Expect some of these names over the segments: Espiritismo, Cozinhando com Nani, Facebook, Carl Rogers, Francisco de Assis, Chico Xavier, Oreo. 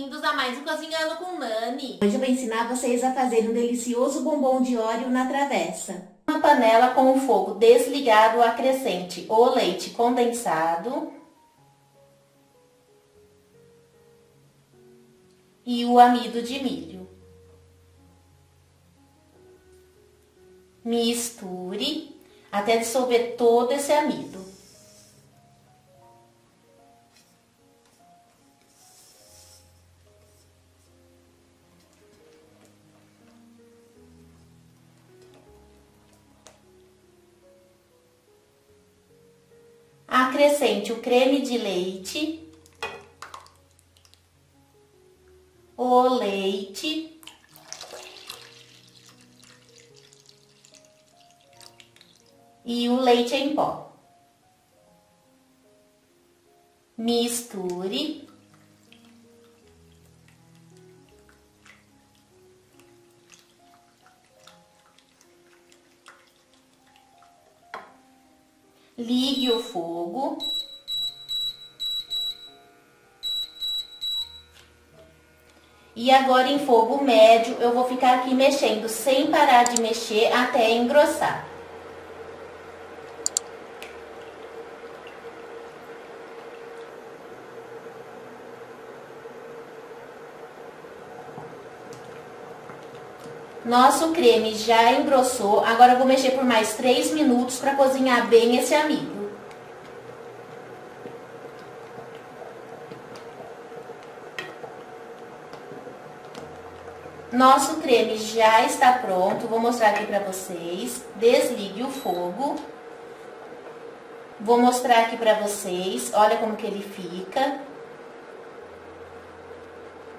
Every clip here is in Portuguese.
bem-vindos a mais um Cozinhando com Nani. Hoje eu vou ensinar vocês a fazer um delicioso bombom de Oreo na travessa. Uma panela com o fogo desligado, acrescente o leite condensado e o amido de milho. Misture até dissolver todo esse amido. Acrescente o creme de leite, o leite e o leite em pó. Misture . Ligue o fogo e agora em fogo médio eu vou ficar aqui mexendo sem parar de mexer até engrossar. Nosso creme já engrossou, agora eu vou mexer por mais 3 minutos para cozinhar bem esse amido. Nosso creme já está pronto, vou mostrar aqui para vocês. Desligue o fogo. Vou mostrar aqui para vocês, olha como que ele fica.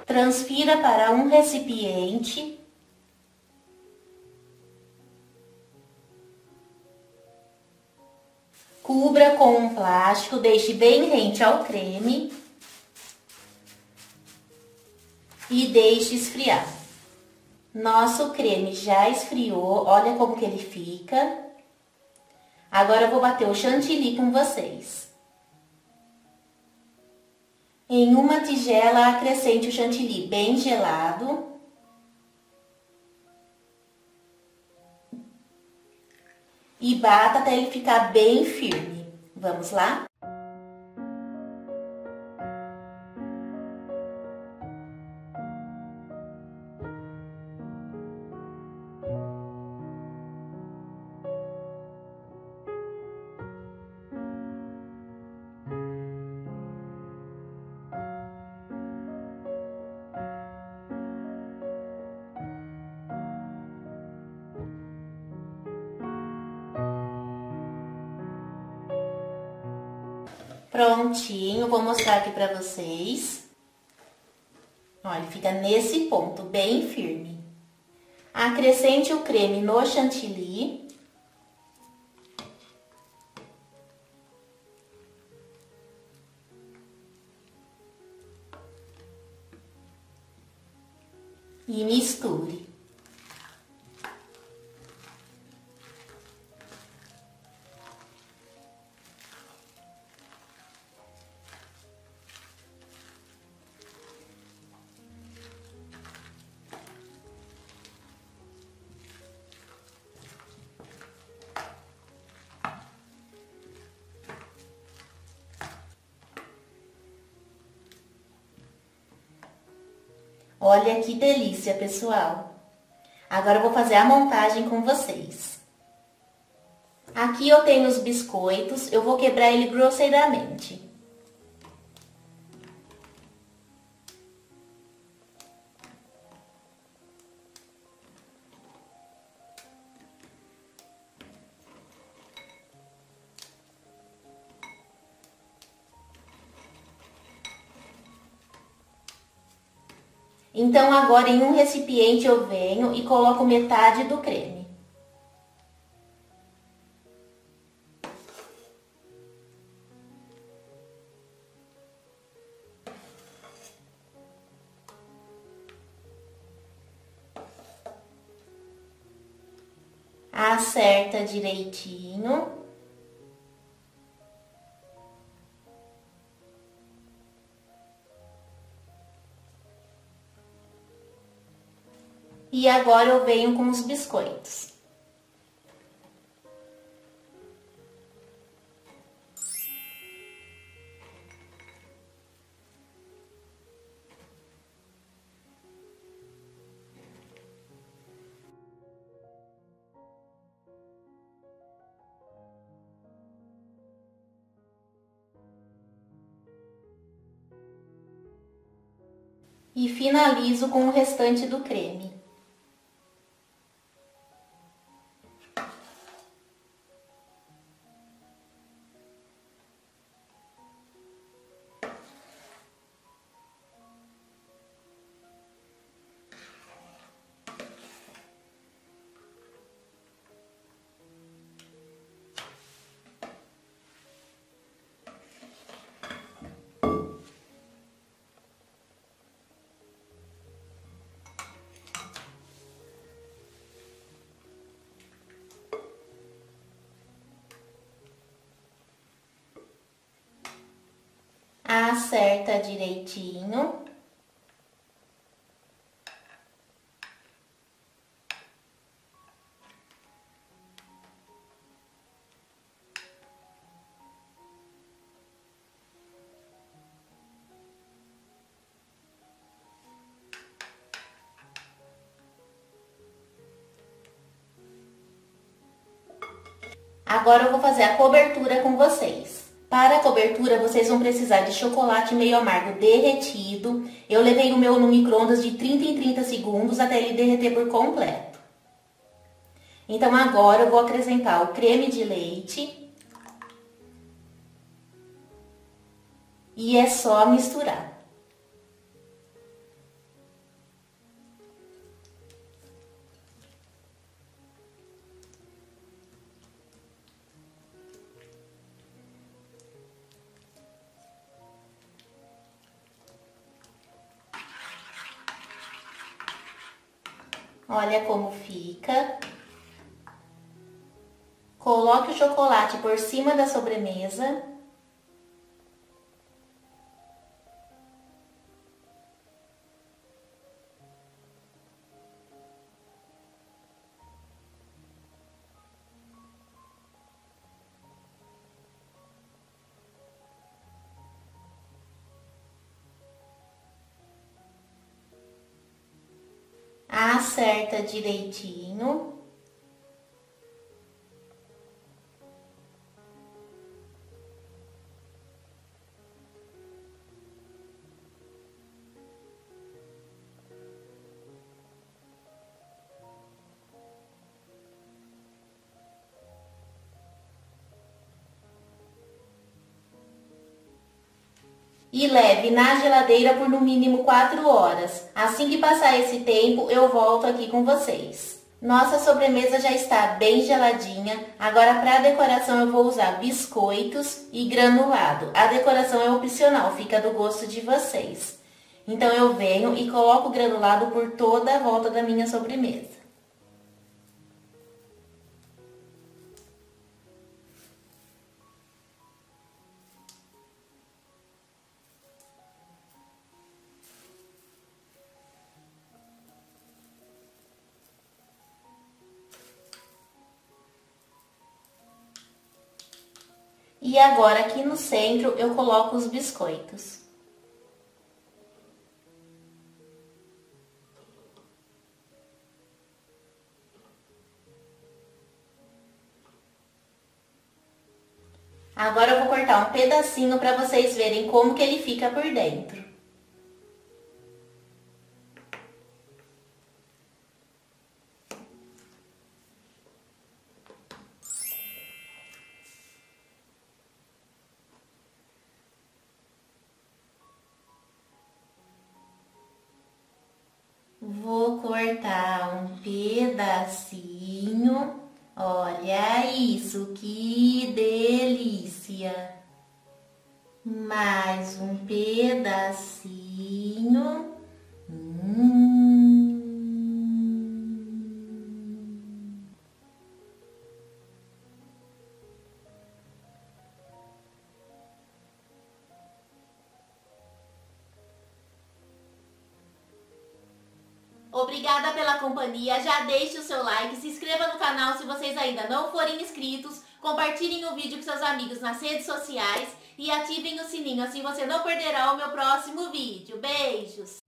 Transfira para um recipiente. Cubra com um plástico, deixe bem rente ao creme e deixe esfriar. Nosso creme já esfriou, olha como que ele fica. Agora eu vou bater o chantilly com vocês. Em uma tigela acrescente o chantilly bem gelado. E bata até ele ficar bem firme. Vamos lá? Prontinho, vou mostrar aqui pra vocês. Olha, fica nesse ponto, bem firme. Acrescente o creme no chantilly. E misture. Olha que delícia, pessoal! Agora eu vou fazer a montagem com vocês. Aqui eu tenho os biscoitos, eu vou quebrar ele grosseiramente. Então, agora em um recipiente eu venho e coloco metade do creme. Acerta direitinho. E agora eu venho com os biscoitos. E finalizo com o restante do creme. Acerta direitinho. Agora eu vou fazer a cobertura com vocês. Para a cobertura, vocês vão precisar de chocolate meio amargo derretido. Eu levei o meu no micro-ondas de 30 em 30 segundos até ele derreter por completo. Então agora eu vou acrescentar o creme de leite. E é só misturar. Olha como fica. Coloque o chocolate por cima da sobremesa. Acerta direitinho. E leve na geladeira por no mínimo 4 horas. Assim que passar esse tempo, eu volto aqui com vocês. Nossa sobremesa já está bem geladinha. Agora, para a decoração, eu vou usar biscoitos e granulado. A decoração é opcional, fica do gosto de vocês. Então, eu venho e coloco o granulado por toda a volta da minha sobremesa. E agora aqui no centro eu coloco os biscoitos. Agora eu vou cortar um pedacinho para vocês verem como que ele fica por dentro. Vou cortar um pedacinho, olha isso, que delícia! Mais um pedacinho. Obrigada pela companhia, já deixe o seu like, se inscreva no canal se vocês ainda não forem inscritos, compartilhem o vídeo com seus amigos nas redes sociais e ativem o sininho, assim você não perderá o meu próximo vídeo. Beijos!